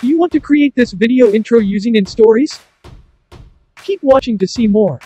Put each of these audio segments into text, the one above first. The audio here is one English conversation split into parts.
Do you want to create this video intro using Instories? Keep watching to see more.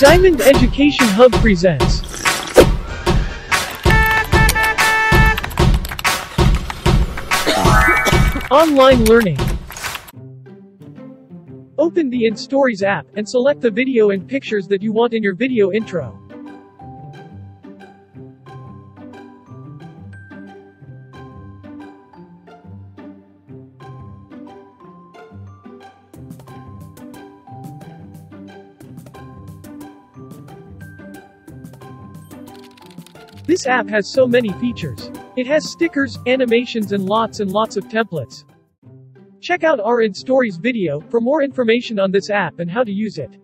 Diamond Education Hub presents online learning. Open the Instories app and select the video and pictures that you want in your video intro. This app has so many features. It has stickers, animations, and lots of templates. Check out our Instories video for more information on this app and how to use it.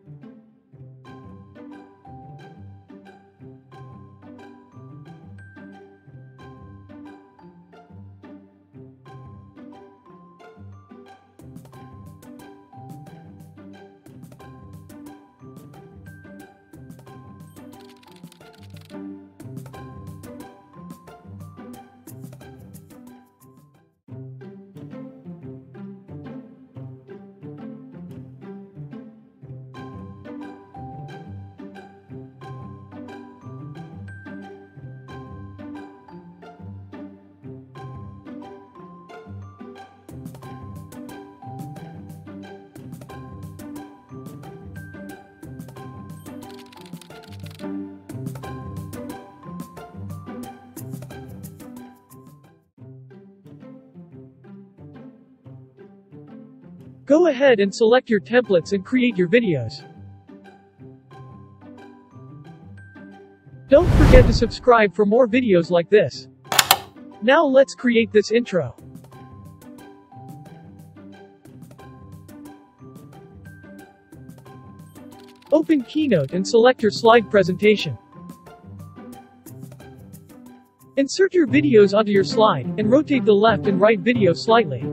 Go ahead and select your templates and create your videos. Don't forget to subscribe for more videos like this. Now let's create this intro. Open Keynote and select your slide presentation. Insert your videos onto your slide and rotate the left and right video slightly.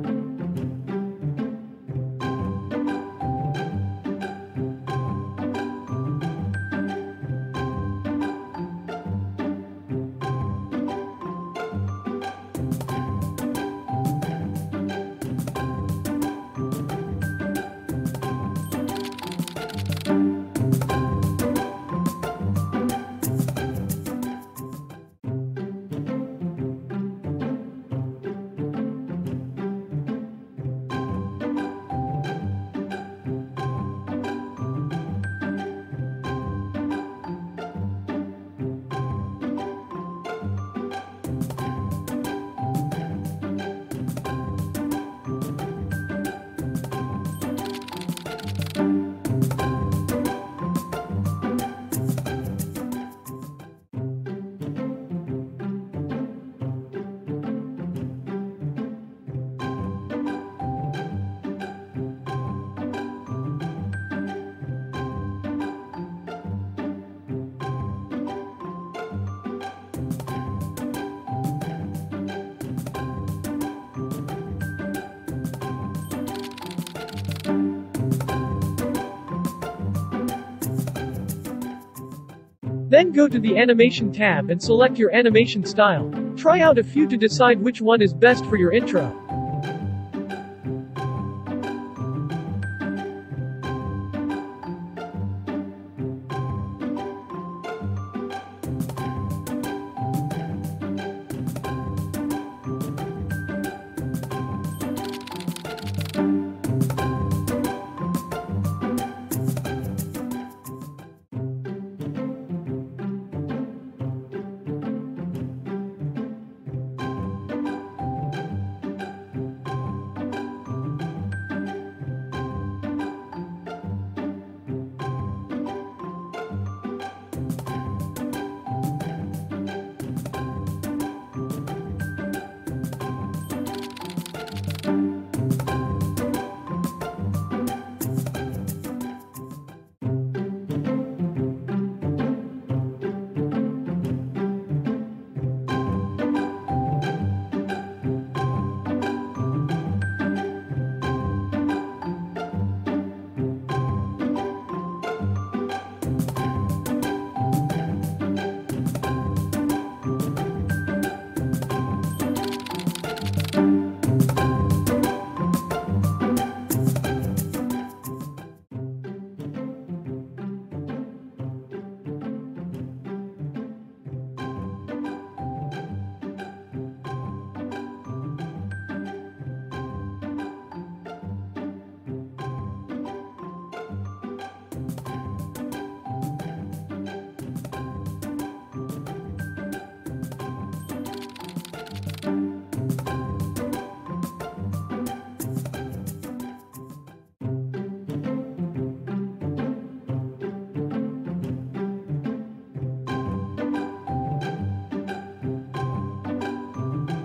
Then go to the Animation tab and select your animation style. Try out a few to decide which one is best for your intro.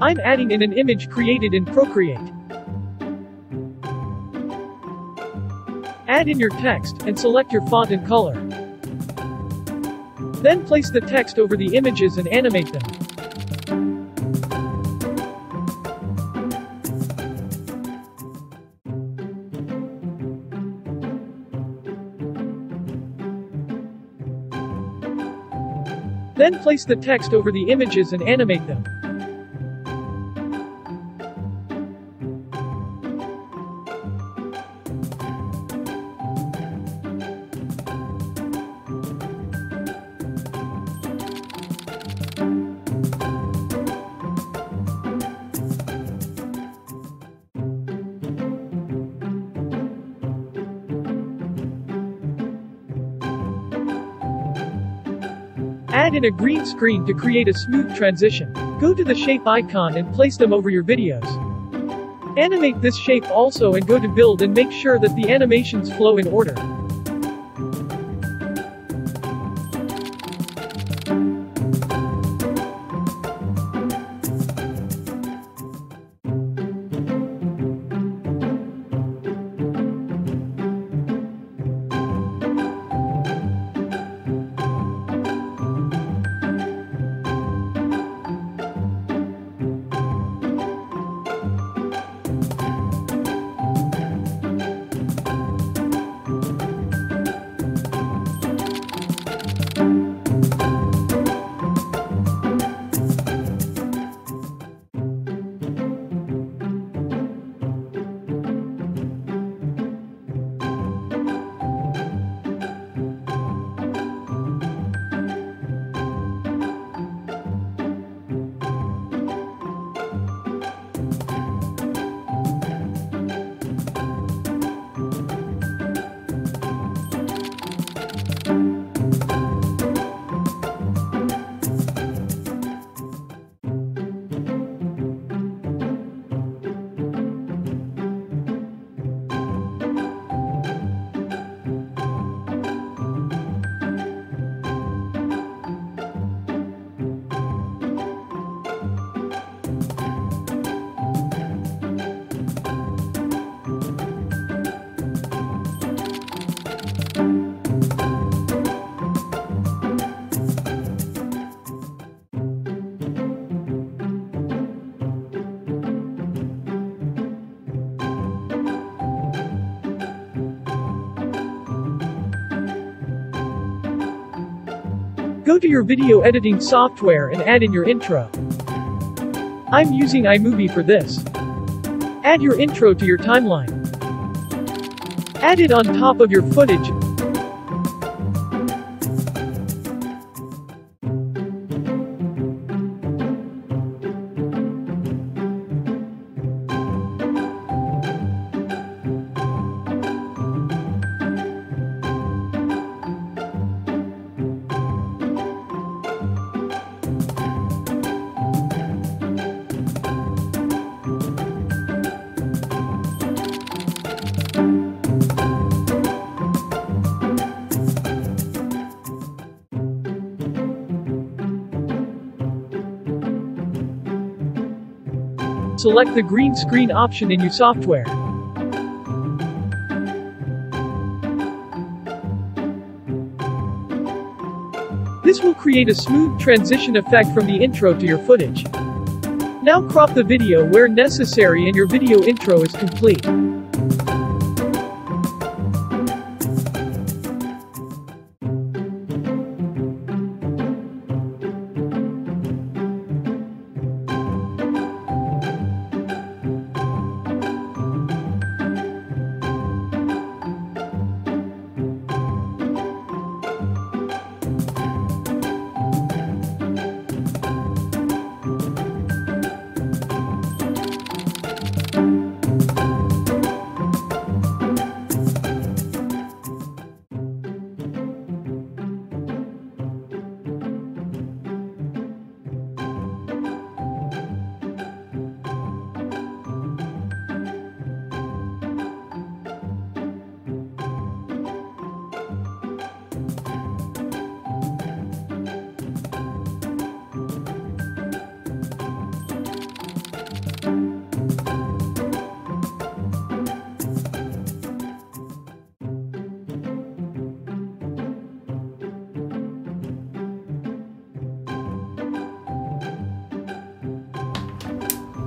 I'm adding in an image created in Procreate. Add in your text, and select your font and color. Then place the text over the images and animate them. Then place the text over the images and animate them. Add in a green screen to create a smooth transition. Go to the shape icon and place them over your videos. Animate this shape also and go to build and make sure that the animations flow in order. Go to your video editing software and add in your intro. I'm using iMovie for this. Add your intro to your timeline. Add it on top of your footage. Select the green screen option in your software. This will create a smooth transition effect from the intro to your footage. Now crop the video where necessary and your video intro is complete.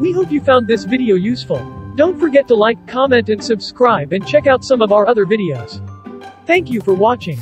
We hope you found this video useful. Don't forget to like, comment and subscribe, and check out some of our other videos. Thank you for watching.